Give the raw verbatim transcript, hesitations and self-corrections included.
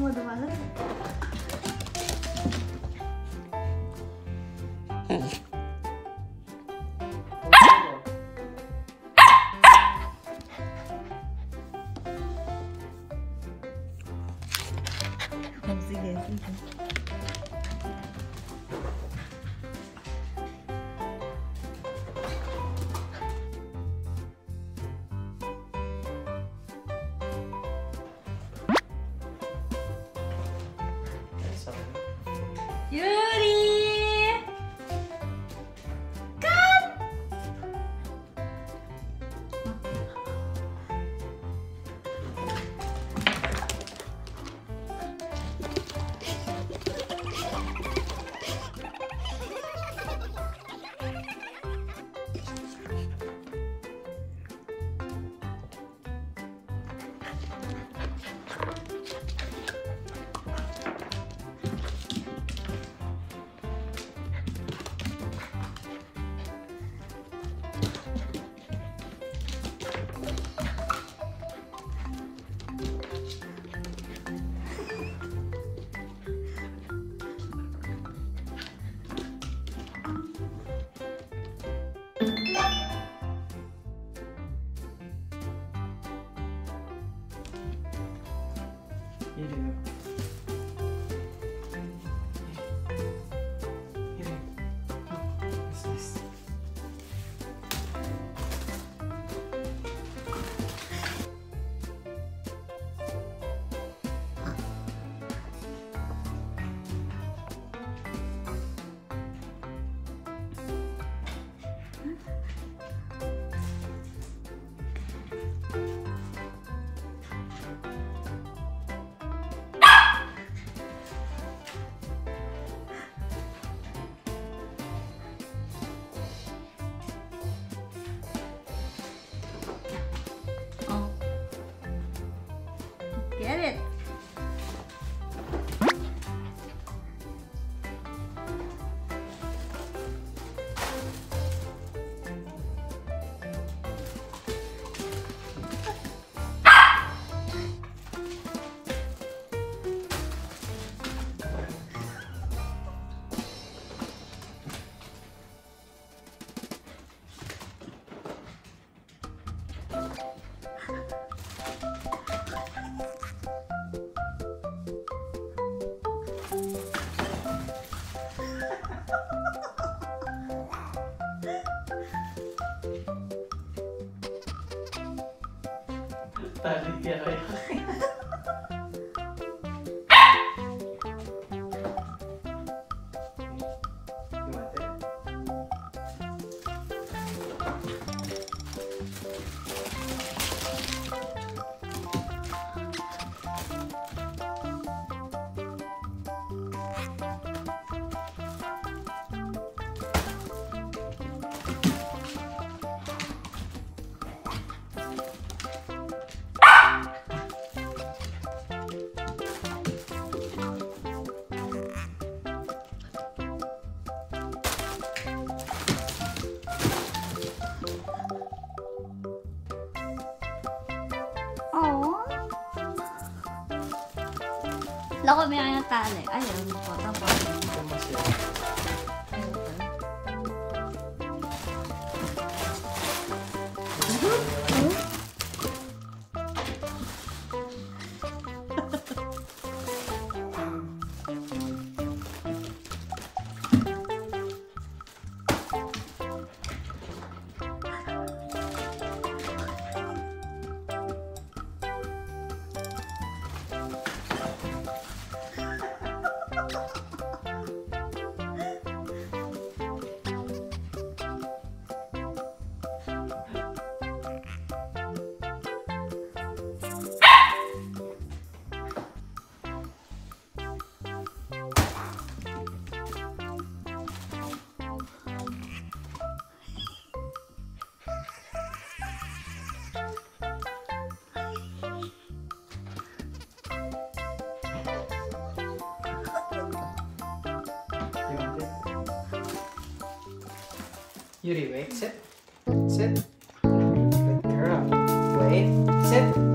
olmadı bana. Hamsi gelsin. Yuri! Come! Get it. Tadi dia Lako may ang tali. Ayaw, po. Tapos. Ayaw po. Yuri, wait, sit, sit, good girl, wait, sit.